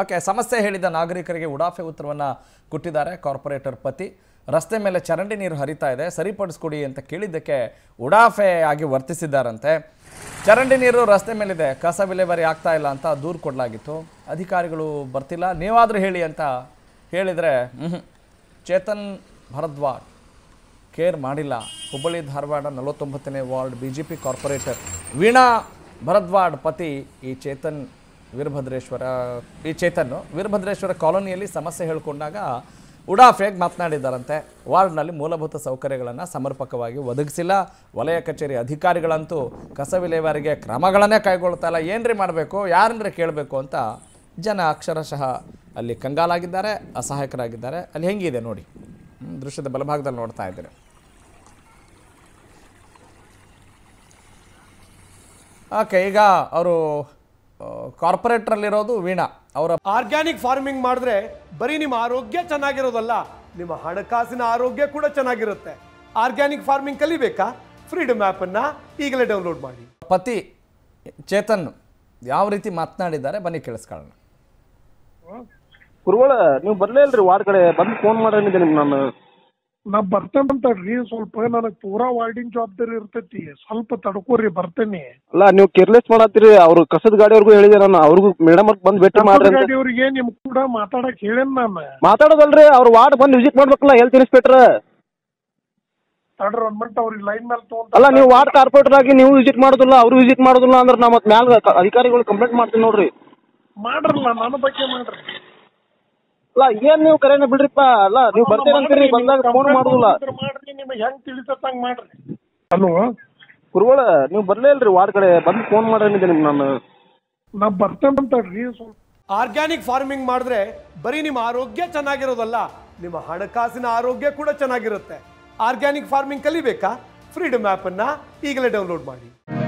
Okay, ಸಮಸ್ಯೆ ಹೇಳಿದ ನಾಗರಿಕರಿಗೆ ಉಡಾಫೆ ಉತ್ತರವನ್ನು ಕೊಟ್ಟಿದ್ದಾರೆ ಕಾರ್ಪೊರೇಟರ್ ಪತಿ. ರಸ್ತೆ ಮೇಲೆ ಚರಂಡಿ ನೀರು ಹರಿತಾ ಇದೆ, ಸರಿಪಡಿಸಿಕೊಡಿ ಅಂತ ಕೇಳಿದ್ದಕ್ಕೆ ಉಡಾಫೆ ಆಗಿ ವರ್ತಿಸಿದ್ದಾರಂತೆ. ಚರಂಡಿ ನೀರು ರಸ್ತೆ ಮೇಲಿದೆ, ಕಸ ವಿಲೇವಾರಿ ಆಗ್ತಾ ಇಲ್ಲ ಅಂತ ದೂರು ಕೊಡಲಾಗಿತ್ತು. ಅಧಿಕಾರಿಗಳು ಬರ್ತಿಲ್ಲ, ನೀವಾದರೂ ಹೇಳಿ ಅಂತ ಹೇಳಿದರೆ ಚೇತನ್ ಭರದ್ವಾಜ್ ಕೇರ್ ಮಾಡಿಲ್ಲ. ಹುಬ್ಬಳ್ಳಿ ಧಾರವಾಡ 49ನೇ ward BJP corporator Veena Bharadwaj ಪತಿ ಈ ಚೇತನ್ ವೀರಭದ್ರೇಶ್ವರ ಕಾಲೋನಿಯಲ್ಲಿ ಸಮಸ್ಯೆ ಹೇಳಿಕೊಂಡಾಗ ಉಡಾಫೆಗೆ ಮಾತನಾಡಿದ್ದಾರಂತೆ. ವಾರ್ಡ್ನಲ್ಲಿ ಮೂಲಭೂತ ಸೌಕರ್ಯಗಳನ್ನು ಸಮರ್ಪಕವಾಗಿ ಒದಗಿಸಿಲ್ಲ, ವಲಯ ಕಚೇರಿ ಅಧಿಕಾರಿಗಳಂತೂ ಕಸ ವಿಲೇವಾರಿಗೆ ಕ್ರಮಗಳನ್ನೇ ಕೈಗೊಳ್ತಾ ಇಲ್ಲ. ಏನ್ರಿ ಮಾಡಬೇಕು, ಯಾರಂದ್ರೆ ಕೇಳಬೇಕು ಅಂತ ಜನ ಅಕ್ಷರಶಃ ಅಲ್ಲಿ ಕಂಗಾಲಾಗಿದ್ದಾರೆ, ಅಸಹಾಯಕರಾಗಿದ್ದಾರೆ. ಅಲ್ಲಿ ಹೆಂಗಿದೆ ನೋಡಿ, ದೃಶ್ಯದ ಬಲಭಾಗದಲ್ಲಿ ನೋಡ್ತಾ ಇದ್ದಾರೆ. ಓಕೆ, ಈಗ ಅವರು ಕಾರ್ಪೊರೇಟರ್ ಅಲ್ಲಿರೋದು ವೀಣಾ ಅವರ. ಆರ್ಗ್ಯಾನಿಕ್ ಫಾರ್ಮಿಂಗ್ ಮಾಡಿದ್ರೆ ಬರೀ ನಿಮ್ಮ ಆರೋಗ್ಯ ಚೆನ್ನಾಗಿರೋದಲ್ಲ, ನಿಮ್ಮ ಹಣಕಾಸಿನ ಆರೋಗ್ಯ ಕೂಡ ಚೆನ್ನಾಗಿರುತ್ತೆ. ಆರ್ಗ್ಯಾನಿಕ್ ಫಾರ್ಮಿಂಗ್ ಕಲಿಬೇಕಾ? ಫ್ರೀಡಮ್ ಆ್ಯಪ್ ಅನ್ನ ಈಗಲೇ ಡೌನ್ಲೋಡ್ ಮಾಡಿ. ಪತಿ ಚೇತನ್ ಯಾವ ರೀತಿ ಮಾತನಾಡಿದ್ದಾರೆ ಬನ್ನಿ ಕೇಳಿಸ್ಕೊಳ್ಳೋಣ. ಗುರುಗಳ ನೀವು ಬರ್ಲೇ ಇಲ್ರಿ, ವಾರ್ಡ್ ಕಡೆ ಬಂದು ಫೋನ್ ಮಾಡಿದೆ ನಿಮ್ಗೆ. ನಾನು ಬರ್ತೇನೆ ಅಂತ ರೀ, ಸ್ವಲ್ಪ ನನಗೆ ಪೂರಾ ವಾರ್ಡಿನ ಜವಾಬ್ದಾರಿ ಇರ್ತೈತಿ, ಸ್ವಲ್ಪ ತಡ್ಕೋರಿ ಬರ್ತೇನೆ. ಅಲ್ಲ ನೀವು ಕೇರ್ಲೆಸ್ ಮಾಡತ್ತೀರಿ. ಅವ್ರು ಕಸದ ಗಾಡಿಯವ್ರಿಗೂ ಹೇಳಿದೆ ನಾನು, ಅವ್ರಿಗೂ ಮೇಡಮ್ ಬಂದ್ ಭೇಟಿ ಮಾಡ್ರಿ. ಗಾಡಿಯವ್ರಿಗೆ ನಿಮ್ ಕೂಡ ಮಾತಾಡಕ್ ಹೇಳೇನ್ ನಾನು? ಮಾತಾಡೋದಲ್ರಿ, ಅವ್ರ ವಾರ್ಡ್ ಬಂದು ವಿಸಿಟ್ ಮಾಡ್ಬೇಕಲ್ಲ ಹೆಲ್ತ್ ಇನ್ಸ್ಪೆಕ್ಟರ್. ತಡ್ರಿ ಒಂದ್ ಮಿನಿಟ್, ಅವ್ರಿಗೆ ಲೈನ್ ಮೇಲೆ ತಗೊಂಡ್. ಅಲ್ಲ ನೀವು ವಾರ್ಡ್ ಕಾರ್ಪೊರೇಟರ್ ಆಗಿ ನೀವು ವಿಸಿಟ್ ಮಾಡೋದಿಲ್ಲ, ಅವ್ರು ವಿಸಿಟ್ ಮಾಡೋದಿಲ್ಲ ಅಂದ್ರೆ ನಾ ಮತ್ತೆ ಮ್ಯಾಲ ಅಧಿಕಾರಿಗಳು ಕಂಪ್ಲೇಂಟ್ ಮಾಡ್ತೀನಿ ನೋಡ್ರಿ. ಮಾಡ್ರಲ್ಲ, ನನ್ನ ಬಗ್ಗೆ ಮಾಡ್ರಿ. ಅಲ್ಲ ಏನ್ ನೀವು ಕರೆನ ಬಿಡ್ರಿಪ್ಪ. ಅಲ್ಲ ನೀವು ಬರ್ತೀರಂತೀರಿ, ಬಂದಾಗ ಫೋನ್ ಮಾಡುದಿಲ್ಲ. ಹಲೋ ಗುರುಗಳ ನೀವು ಬರ್ಲೇ ಇಲ್ರಿ, ವಾರ್ಡ್ ಕಡೆ ಬಂದು ಫೋನ್ ಮಾಡಿದೆ ನಿಮ್ಗೆ. ನಾನು ಬರ್ತೇನೆ. ಆರ್ಗ್ಯಾನಿಕ್ ಫಾರ್ಮಿಂಗ್ ಮಾಡಿದ್ರೆ ಬರೀ ನಿಮ್ಮ ಆರೋಗ್ಯ ಚೆನ್ನಾಗಿರೋದಲ್ಲ, ನಿಮ್ಮ ಹಣಕಾಸಿನ ಆರೋಗ್ಯ ಕೂಡ ಚೆನ್ನಾಗಿರುತ್ತೆ. ಆರ್ಗ್ಯಾನಿಕ್ ಫಾರ್ಮಿಂಗ್ ಕಲಿಬೇಕಾ? ಫ್ರೀಡಮ್ ಆ್ಯಪ್ ಅನ್ನ ಈಗಲೇ ಡೌನ್ಲೋಡ್ ಮಾಡಿ.